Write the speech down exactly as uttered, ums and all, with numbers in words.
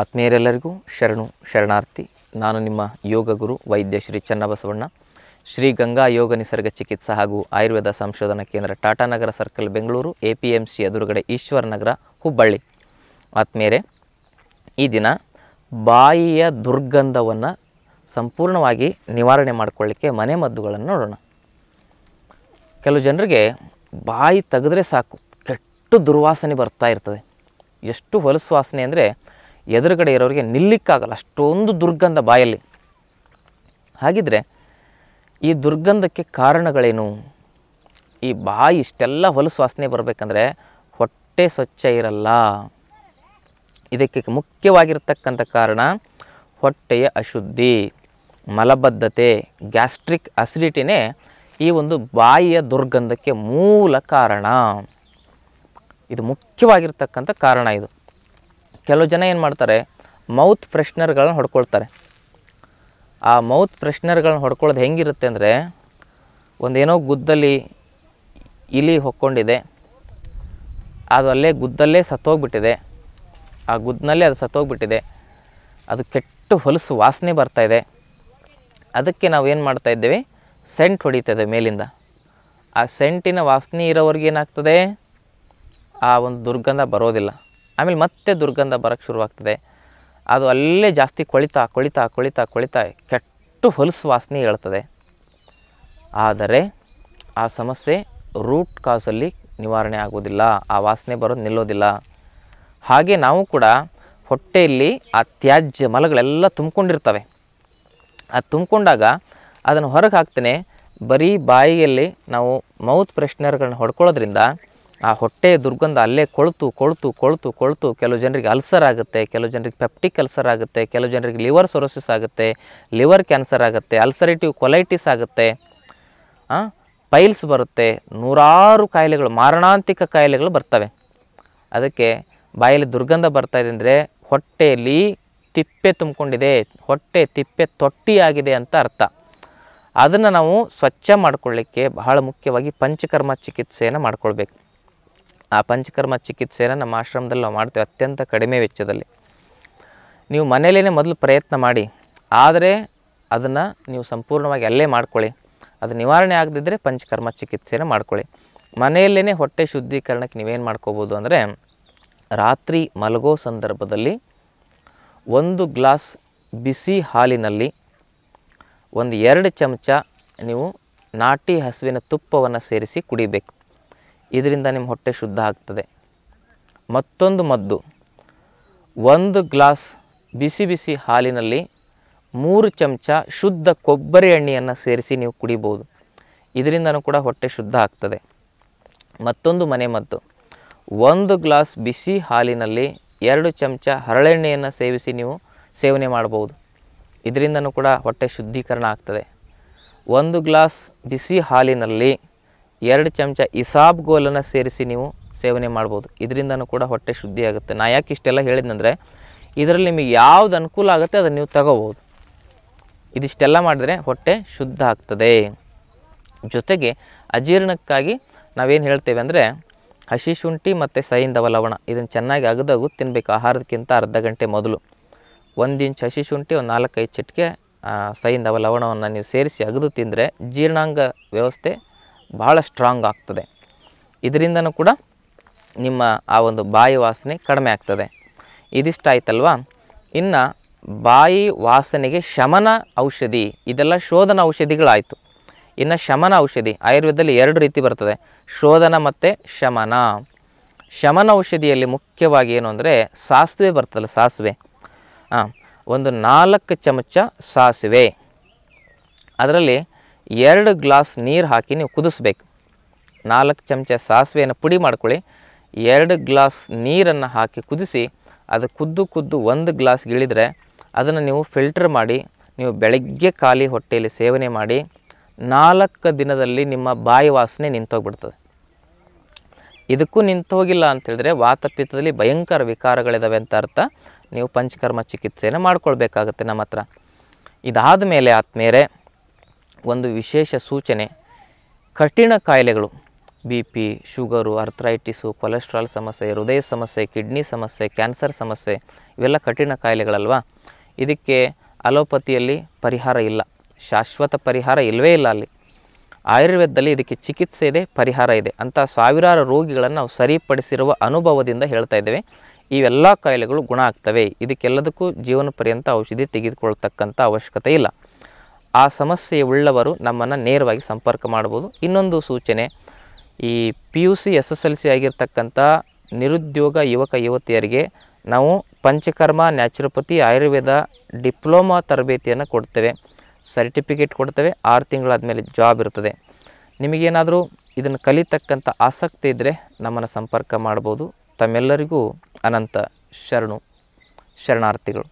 ಆತ್ಮೀಯರೆಲ್ಲರಿಗೂ ಶರಣು ಶರಣಾರ್ಥಿ. ನಾನು ನಿಮ್ಮ ಯೋಗ ಗುರು ವೈದ್ಯಶ್ರೀ ಚನ್ನಬಸವಣ್ಣ, ಶ್ರೀ ಗಂಗಾ ಯೋಗ ನಿಸರ್ಗ ಚಿಕಿತ್ಸಾ ಹಾಗೂ ಆಯುರ್ವೇದ ಸಂಶೋಧನಾ ಕೇಂದ್ರ, Tata Nagar circle, Bengaluru. A P M C ಎದುರುಗಡೆ, ಈಶ್ವರ್ ನಗರ, ಹುಬ್ಬಳ್ಳಿ. ಆತ್ಮೀಯರೇ, ಈ ದಿನ ಬಾಯಿಯ ದುರ್ಗಂಧವನ್ನು ಸಂಪೂರ್ಣವಾಗಿ ನಿವಾರಣೆ ಮಾಡಿಕೊಳ್ಳಿಕ್ಕೆ ಮನೆ ಮದ್ದುಗಳನ್ನು ನೋಡೋಣ. ಕೆಲವು ಜನರಿಗೆ ಬಾಯಿ ತೆಗೆದ್ರೆ ಸಾಕು, ಕೆಟ್ಟು ದುರ್ವಾಸನೆ ಬರ್ತಾ ಇರ್ತದೆ. ಎಷ್ಟು ಹೊಲಸು ವಾಸನೆ ಅಂದರೆ ಎದುರುಗಡೆ ಇರೋರಿಗೆ ನಿಲ್ಲಿಕ್ಕಾಗಲ್ಲ, ಅಷ್ಟೊಂದು ದುರ್ಗಂಧ ಬಾಯಲ್ಲಿ. ಹಾಗಿದ್ರೆ ಈ ದುರ್ಗಂಧಕ್ಕೆ ಕಾರಣಗಳೇನು? ಈ ಬಾಯಿ ಇಷ್ಟೆಲ್ಲ ಹೊಲಸು ವಾಸನೆ ಬರಬೇಕಂದ್ರೆ ಹೊಟ್ಟೆ ಸ್ವಚ್ಛ ಇರಲ್ಲ. ಇದಕ್ಕೆ ಮುಖ್ಯವಾಗಿರ್ತಕ್ಕಂಥ ಕಾರಣ ಹೊಟ್ಟೆಯ ಅಶುದ್ಧಿ, ಮಲಬದ್ಧತೆ, ಗ್ಯಾಸ್ಟ್ರಿಕ್ ಅಸಿಡಿಟಿನೇ ಈ ಒಂದು ಬಾಯಿಯ ದುರ್ಗಂಧಕ್ಕೆ ಮೂಲ ಕಾರಣ. ಇದು ಮುಖ್ಯವಾಗಿರ್ತಕ್ಕಂಥ ಕಾರಣ. ಇದು ಕೆಲವು ಜನ ಏನು ಮಾಡ್ತಾರೆ, ಮೌತ್ ಫ್ರೆಶ್ನರ್ಗಳನ್ನ ಹೊಡ್ಕೊಳ್ತಾರೆ. ಆ ಮೌತ್ ಫ್ರೆಶ್ನರ್ಗಳನ್ನ ಹೊಡ್ಕೊಳ್ಳೋದು ಹೆಂಗಿರುತ್ತೆ ಅಂದರೆ, ಒಂದೇನೋ ಗುದ್ದಲ್ಲಿ ಇಲಿ ಹೊಕ್ಕೊಂಡಿದೆ, ಅದು ಅಲ್ಲೇ ಗುದ್ದಲ್ಲೇ ಸತ್ತೋಗ್ಬಿಟ್ಟಿದೆ, ಆ ಗುದ್ದನಲ್ಲೇ ಅದು ಸತ್ತೋಗ್ಬಿಟ್ಟಿದೆ, ಅದು ಕೆಟ್ಟು ಹೊಲಸು ವಾಸನೆ ಬರ್ತಾಯಿದೆ. ಅದಕ್ಕೆ ನಾವೇನು ಮಾಡ್ತಾಯಿದ್ದೇವೆ, ಸೆಂಟ್ ಹೊಡಿತದೆ ಮೇಲಿಂದ. ಆ ಸೆಂಟಿನ ವಾಸನೆ ಇರೋವ್ರಿಗೇನಾಗ್ತದೆ, ಆ ಒಂದು ದುರ್ಗಂಧ ಬರೋದಿಲ್ಲ. ಆಮೇಲೆ ಮತ್ತೆ ದುರ್ಗಂಧ ಬರೋಕ್ಕೆ ಶುರುವಾಗ್ತದೆ. ಅದು ಅಲ್ಲೇ ಜಾಸ್ತಿ ಕೊಳಿತಾ ಕೊಳಿತಾ ಕೊಳಿತಾ ಕೊಳಿತಾ ಕೆಟ್ಟು ಹೊಲಸು ವಾಸನೆ ಹೇಳ್ತದೆ. ಆದರೆ ಆ ಸಮಸ್ಯೆ ರೂಟ್ ಕಾಸಲ್ಲಿ ನಿವಾರಣೆ ಆಗೋದಿಲ್ಲ, ಆ ವಾಸನೆ ಬರೋದು ನಿಲ್ಲೋದಿಲ್ಲ. ಹಾಗೆ ನಾವು ಕೂಡ ಹೊಟ್ಟೆಯಲ್ಲಿ ಆ ತ್ಯಾಜ್ಯ ಮಲಗಳೆಲ್ಲ ತುಂಬ್ಕೊಂಡಿರ್ತವೆ. ಅದು ತುಂಬಿಕೊಂಡಾಗ ಅದನ್ನು ಹೊರಗೆ ಹಾಕ್ತೇನೆ, ಬರೀ ಬಾಯಿಯಲ್ಲಿ ನಾವು ಮೌತ್ ಫ್ರೆಶ್ನರ್ಗಳನ್ನ ಹೊಡ್ಕೊಳ್ಳೋದ್ರಿಂದ ಆ ಹೊಟ್ಟೆಯ ದುರ್ಗಂಧ ಅಲ್ಲೇ ಕೊಳ್ತು ಕೊಳ್ತು ಕೊಳ್ತು ಕೊಳ್ತು ಕೆಲವು ಜನರಿಗೆ ಅಲ್ಸರ್ ಆಗುತ್ತೆ, ಕೆಲವು ಜನರಿಗೆ ಪೆಪ್ಟಿಕ್ ಅಲ್ಸರ್ ಆಗುತ್ತೆ, ಕೆಲವು ಜನರಿಗೆ ಲಿವರ್ ಸೊರೋಸಿಸ್ ಆಗುತ್ತೆ, ಲಿವರ್ ಕ್ಯಾನ್ಸರ್ ಆಗುತ್ತೆ, ಅಲ್ಸರೇಟಿವ್ ಕೊಲೈಟಿಸ್ ಆಗುತ್ತೆ, ಪೈಲ್ಸ್ ಬರುತ್ತೆ, ನೂರಾರು ಕಾಯಿಲೆಗಳು, ಮಾರಣಾಂತಿಕ ಕಾಯಿಲೆಗಳು ಬರ್ತವೆ. ಅದಕ್ಕೆ ಬಾಯಲ್ಲಿ ದುರ್ಗಂಧ ಬರ್ತಾಯಿದೆ ಅಂದರೆ ಹೊಟ್ಟೆಯಲ್ಲಿ ತಿಪ್ಪೆ ತುಂಬಿಕೊಂಡಿದೆ, ಹೊಟ್ಟೆ ತಿಪ್ಪೆ ತೊಟ್ಟಿಯಾಗಿದೆ ಅಂತ ಅರ್ಥ. ಅದನ್ನು ನಾವು ಸ್ವಚ್ಛ ಮಾಡಿಕೊಳ್ಳಿಕ್ಕೆ ಬಹಳ ಮುಖ್ಯವಾಗಿ ಪಂಚಕರ್ಮ ಚಿಕಿತ್ಸೆಯನ್ನು ಮಾಡಿಕೊಳ್ಬೇಕು. ಆ ಪಂಚಕರ್ಮ ಚಿಕಿತ್ಸೆಯನ್ನು ನಮ್ಮ ಆಶ್ರಮದಲ್ಲಿ ನಾವು ಮಾಡ್ತೇವೆ, ಅತ್ಯಂತ ಕಡಿಮೆ ವೆಚ್ಚದಲ್ಲಿ. ನೀವು ಮನೆಯಲ್ಲೇ ಮೊದಲು ಪ್ರಯತ್ನ ಮಾಡಿ, ಆದರೆ ಅದನ್ನು ನೀವು ಸಂಪೂರ್ಣವಾಗಿ ಅಲ್ಲೇ ಮಾಡ್ಕೊಳ್ಳಿ. ಅದು ನಿವಾರಣೆ ಆಗದಿದ್ದರೆ ಪಂಚಕರ್ಮ ಚಿಕಿತ್ಸೆಯನ್ನು ಮಾಡ್ಕೊಳ್ಳಿ. ಮನೆಯಲ್ಲೇ ಹೊಟ್ಟೆ ಶುದ್ಧೀಕರಣಕ್ಕೆ ನೀವೇನು ಮಾಡ್ಕೋಬೋದು ಅಂದರೆ, ರಾತ್ರಿ ಮಲಗೋ ಸಂದರ್ಭದಲ್ಲಿ ಒಂದು ಗ್ಲಾಸ್ ಬಿಸಿ ಹಾಲಿನಲ್ಲಿ ಒಂದು ಎರಡು ಚಮಚ ನೀವು ನಾಟಿ ಹಸುವಿನ ತುಪ್ಪವನ್ನು ಸೇರಿಸಿ ಕುಡಿಬೇಕು. ಇದರಿಂದ ನಿಮ್ಮ ಹೊಟ್ಟೆ ಶುದ್ಧ ಆಗ್ತದೆ. ಮತ್ತೊಂದು ಮದ್ದು, ಒಂದು ಗ್ಲಾಸ್ ಬಿಸಿ ಬಿಸಿ ಹಾಲಿನಲ್ಲಿ ಮೂರು ಚಮಚ ಶುದ್ಧ ಕೊಬ್ಬರಿ ಎಣ್ಣೆಯನ್ನು ಸೇರಿಸಿ ನೀವು ಕುಡಿಬೋದು. ಇದರಿಂದನೂ ಕೂಡ ಹೊಟ್ಟೆ ಶುದ್ಧ ಆಗ್ತದೆ. ಮತ್ತೊಂದು ಮನೆ ಮದ್ದು, ಒಂದು ಗ್ಲಾಸ್ ಬಿಸಿ ಹಾಲಿನಲ್ಲಿ ಎರಡು ಚಮಚ ಹರಳೆಣ್ಣೆಯನ್ನು ಸೇವಿಸಿ ನೀವು ಸೇವನೆ ಮಾಡ್ಬೋದು. ಇದರಿಂದನೂ ಕೂಡ ಹೊಟ್ಟೆ ಶುದ್ಧೀಕರಣ ಆಗ್ತದೆ. ಒಂದು ಗ್ಲಾಸ್ ಬಿಸಿ ಹಾಲಿನಲ್ಲಿ ಎರಡು ಚಮಚ ಇಸಾಬ್ಗೋಲನ್ನು ಸೇರಿಸಿ ನೀವು ಸೇವನೆ ಮಾಡ್ಬೋದು. ಇದರಿಂದನೂ ಕೂಡ ಹೊಟ್ಟೆ ಶುದ್ಧಿ ಆಗುತ್ತೆ. ನಾ ಯಾಕೆ ಇಷ್ಟೆಲ್ಲ ಹೇಳಿದ್ನಂದರೆ, ಇದರಲ್ಲಿ ನಿಮಗೆ ಯಾವ್ದು ಅನುಕೂಲ ಆಗುತ್ತೆ ಅದನ್ನು ನೀವು ತಗೋಬೋದು. ಇದಿಷ್ಟೆಲ್ಲ ಮಾಡಿದರೆ ಹೊಟ್ಟೆ ಶುದ್ಧ ಆಗ್ತದೆ. ಜೊತೆಗೆ ಅಜೀರ್ಣಕ್ಕಾಗಿ ನಾವೇನು ಹೇಳ್ತೇವೆ ಅಂದರೆ, ಹಸಿ ಶುಂಠಿ ಮತ್ತು ಸೈಂಧವ ಲವಣ ಇದನ್ನು ಚೆನ್ನಾಗಿ ಅಗದಾಗೂ ತಿನ್ನಬೇಕು. ಆಹಾರಕ್ಕಿಂತ ಅರ್ಧ ಗಂಟೆ ಮೊದಲು ಒಂದು ಇಂಚು ಹಸಿ ಶುಂಠಿ, ಒಂದು ನಾಲ್ಕೈದು ಚಿಟಿಕೆ ಸೈಂಧವ ಲವಣವನ್ನು ನೀವು ಸೇರಿಸಿ ಅಗದು ತಿಂದರೆ ಜೀರ್ಣಾಂಗ ವ್ಯವಸ್ಥೆ ಭಾಳ ಸ್ಟ್ರಾಂಗ್ ಆಗ್ತದೆ. ಇದರಿಂದನೂ ಕೂಡ ನಿಮ್ಮ ಆ ಒಂದು ಬಾಯಿ ವಾಸನೆ ಕಡಿಮೆ ಆಗ್ತದೆ. ಇದಿಷ್ಟಾಯ್ತಲ್ವಾ. ಇನ್ನು ಬಾಯಿ ವಾಸನೆಗೆ ಶಮನ ಔಷಧಿ, ಇದೆಲ್ಲ ಶೋಧನ ಔಷಧಿಗಳಾಯಿತು. ಇನ್ನು ಶಮನ ಔಷಧಿ ಆಯುರ್ವೇದದಲ್ಲಿ ಎರಡು ರೀತಿ ಬರ್ತದೆ, ಶೋಧನ ಮತ್ತು ಶಮನ. ಶಮನ ಔಷಧಿಯಲ್ಲಿ ಮುಖ್ಯವಾಗಿ ಏನು ಅಂದರೆ, ಸಾಸಿವೆ ಬರ್ತಲ್ಲ, ಸಾಸಿವೆ ಒಂದು ನಾಲ್ಕು ಚಮಚ ಸಾಸಿವೆ, ಅದರಲ್ಲಿ ಎರಡು ಗ್ಲಾಸ್ ನೀರು ಹಾಕಿ ನೀವು ಕುದಿಸ್ಬೇಕು. ನಾಲ್ಕು ಚಮಚ ಸಾಸಿವೆಯನ್ನು ಪುಡಿ ಮಾಡ್ಕೊಳ್ಳಿ, ಎರಡು ಗ್ಲಾಸ್ ನೀರನ್ನು ಹಾಕಿ ಕುದಿಸಿ, ಅದು ಕುದ್ದು ಕುದ್ದು ಒಂದು ಗ್ಲಾಸ್ ಇಳಿದರೆ ಅದನ್ನು ನೀವು ಫಿಲ್ಟರ್ ಮಾಡಿ ನೀವು ಬೆಳಗ್ಗೆ ಖಾಲಿ ಹೊಟ್ಟೆಯಲ್ಲಿ ಸೇವನೆ ಮಾಡಿ, ನಾಲ್ಕು ದಿನದಲ್ಲಿ ನಿಮ್ಮ ಬಾಯಿ ವಾಸನೆ ನಿಂತೋಗ್ಬಿಡ್ತದೆ. ಇದಕ್ಕೂ ನಿಂತು ಹೋಗಿಲ್ಲ ಅಂತೇಳಿದ್ರೆ ವಾತಪಿತ್ತದಲ್ಲಿ ಭಯಂಕರ ವಿಕಾರಗಳಿದ್ದಾವೆ ಅಂತ ಅರ್ಥ. ನೀವು ಪಂಚಕರ್ಮ ಚಿಕಿತ್ಸೆಯನ್ನು ಮಾಡ್ಕೊಳ್ಬೇಕಾಗತ್ತೆ ನಮ್ಮ ಹತ್ರ. ಇದಾದ ಮೇಲೆ ಆದ್ಮೇಲೆ ಒಂದು ವಿಶೇಷ ಸೂಚನೆ, ಕಠಿಣ ಕಾಯಿಲೆಗಳು, B P, sugar, arthritis, cholesterol ಸಮಸ್ಯೆ, ಹೃದಯ ಸಮಸ್ಯೆ, ಕಿಡ್ನಿ ಸಮಸ್ಯೆ, ಕ್ಯಾನ್ಸರ್ ಸಮಸ್ಯೆ, ಇವೆಲ್ಲ ಕಠಿಣ ಕಾಯಿಲೆಗಳಲ್ವಾ, ಇದಕ್ಕೆ ಅಲೋಪತಿಯಲ್ಲಿ ಪರಿಹಾರ ಇಲ್ಲ, ಶಾಶ್ವತ ಪರಿಹಾರ ಇಲ್ಲವೇ ಇಲ್ಲ. ಅಲ್ಲಿ ಆಯುರ್ವೇದದಲ್ಲಿ ಇದಕ್ಕೆ ಚಿಕಿತ್ಸೆ ಇದೆ, ಪರಿಹಾರ ಇದೆ ಅಂತ ಸಾವಿರಾರು ರೋಗಿಗಳನ್ನು ನಾವು ಸರಿಪಡಿಸಿರುವ ಅನುಭವದಿಂದ ಹೇಳ್ತಾ ಇದ್ದೇವೆ. ಇವೆಲ್ಲ ಕಾಯಿಲೆಗಳು ಗುಣ ಆಗ್ತವೆ, ಇದಕ್ಕೆಲ್ಲದಕ್ಕೂ ಜೀವನ ಪರ್ಯಂತ ಔಷಧಿ ತೆಗೆದುಕೊಳ್ತಕ್ಕಂಥ ಅವಶ್ಯಕತೆ ಇಲ್ಲ. ಆ ಸಮಸ್ಯೆ ಉಳ್ಳವರು ನಮ್ಮನ್ನು ನೇರವಾಗಿ ಸಂಪರ್ಕ ಮಾಡ್ಬೋದು. ಇನ್ನೊಂದು ಸೂಚನೆ, ಈ P U C S S L C ಆಗಿರ್ತಕ್ಕಂಥ ನಿರುದ್ಯೋಗ ಯುವಕ ಯುವತಿಯರಿಗೆ ನಾವು ಪಂಚಕರ್ಮ ನ್ಯಾಚುರೋಪತಿ ಆಯುರ್ವೇದ ಡಿಪ್ಲೊಮಾ ತರಬೇತಿಯನ್ನು ಕೊಡ್ತೇವೆ, ಸರ್ಟಿಫಿಕೇಟ್ ಕೊಡ್ತೇವೆ. ಆರು ತಿಂಗಳಾದ ಮೇಲೆ ಜಾಬ್ ಇರ್ತದೆ. ನಿಮಗೇನಾದರೂ ಇದನ್ನು ಕಲಿತಕ್ಕಂಥ ಆಸಕ್ತಿ ಇದ್ದರೆ ನಮ್ಮನ್ನು ಸಂಪರ್ಕ ಮಾಡ್ಬೋದು. ತಮ್ಮೆಲ್ಲರಿಗೂ ಅನಂತ ಶರಣು ಶರಣಾರ್ಥಿಗಳು.